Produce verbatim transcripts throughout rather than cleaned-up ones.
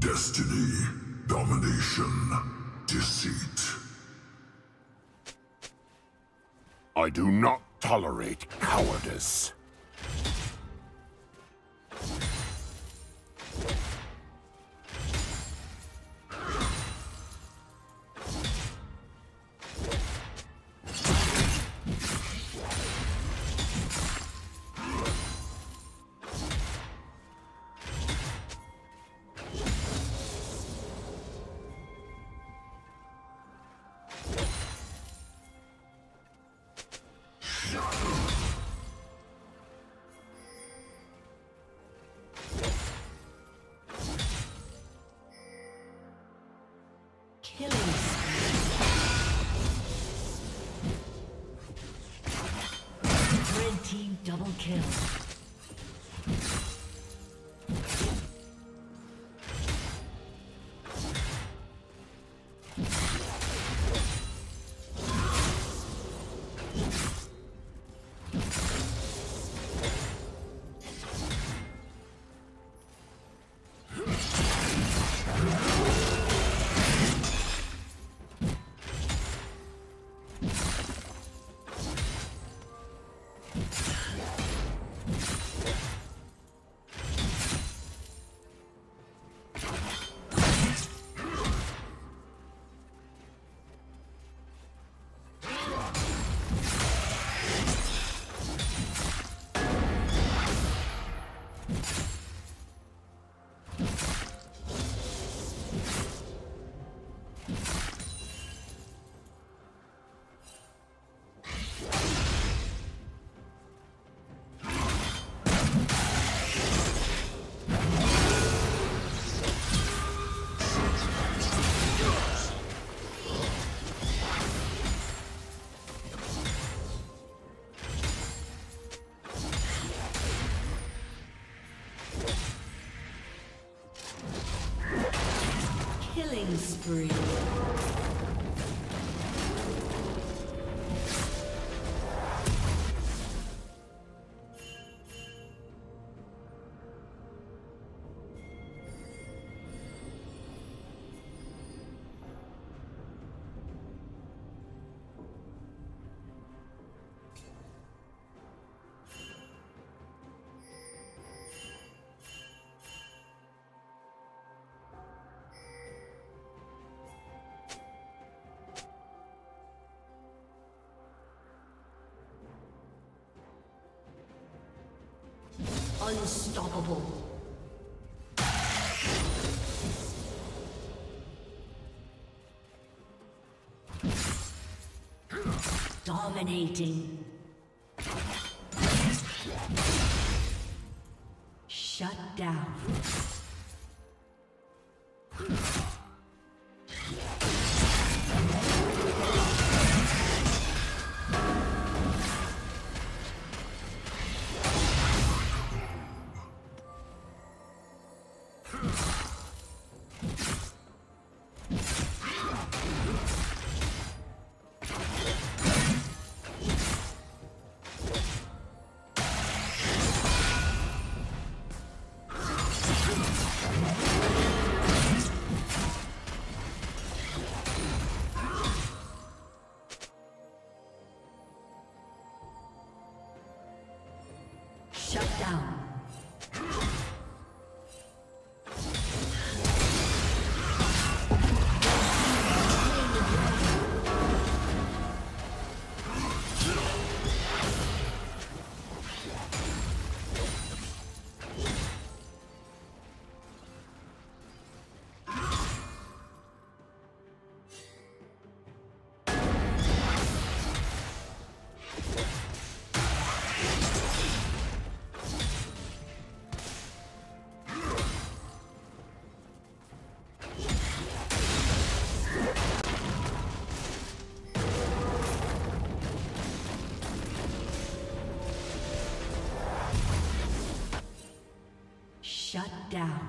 Destiny, domination, deceit. I do not tolerate cowardice. Double kill. Killing spree. Unstoppable. Dominating. Shut down. Shut down.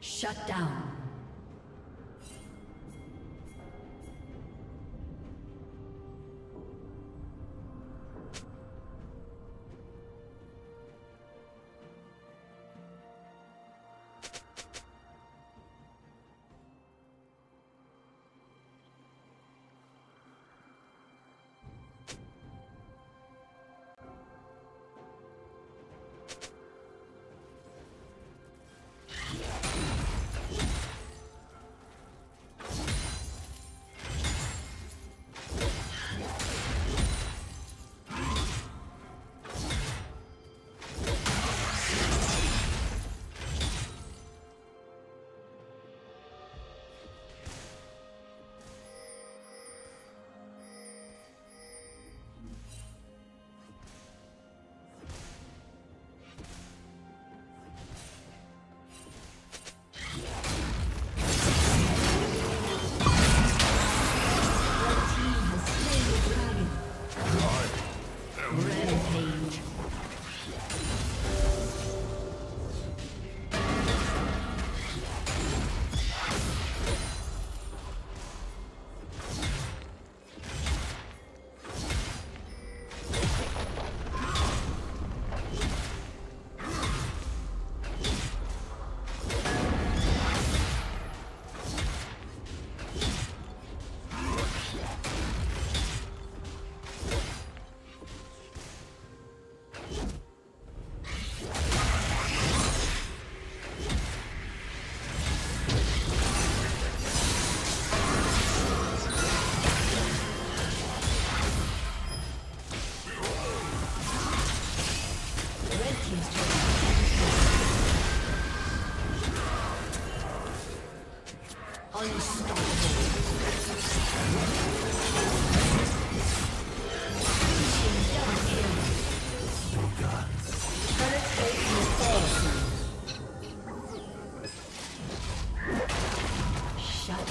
Shut down. Yeah. Team's turret has been destroyed.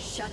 Shut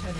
Turn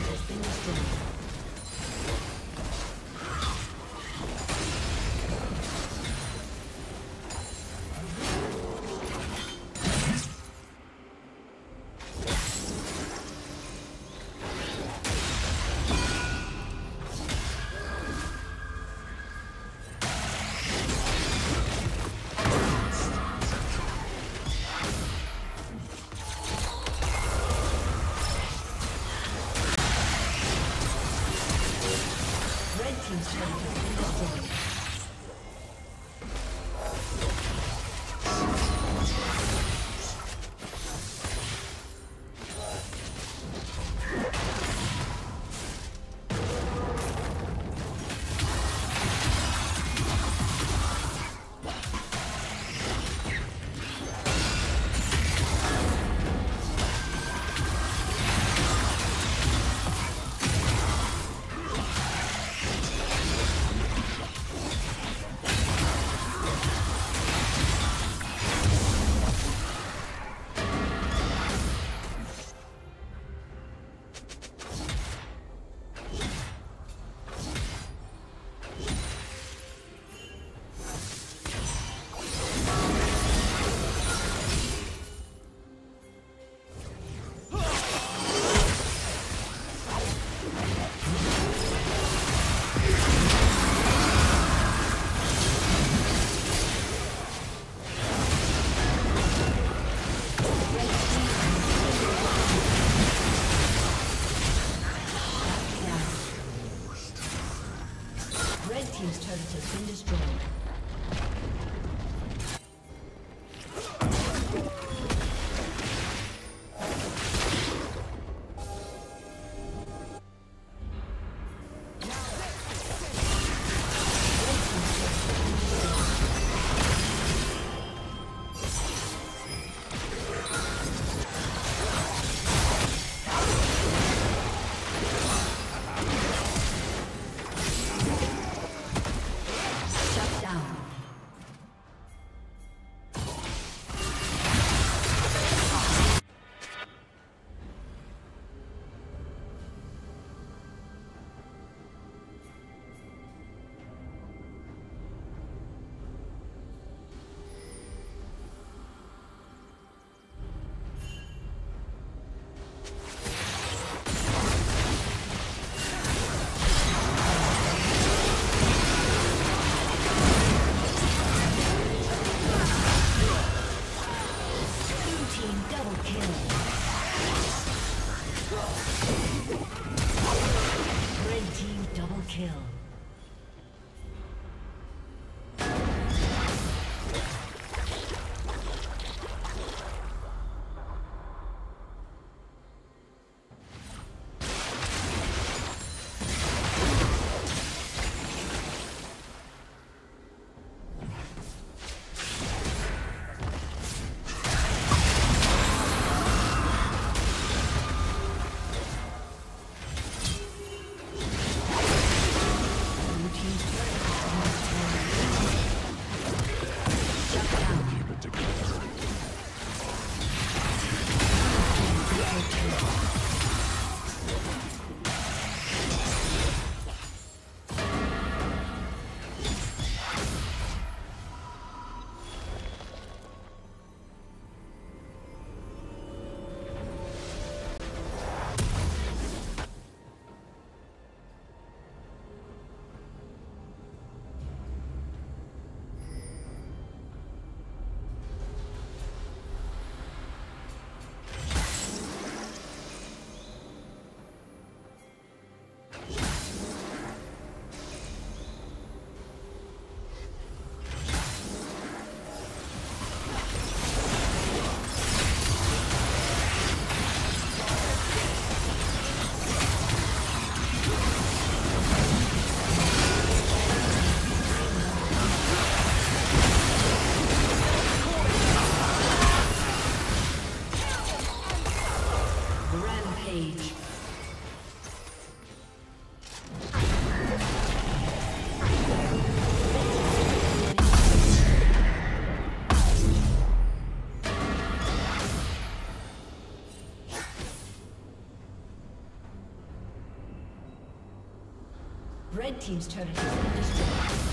Red team's turret has been destroyed.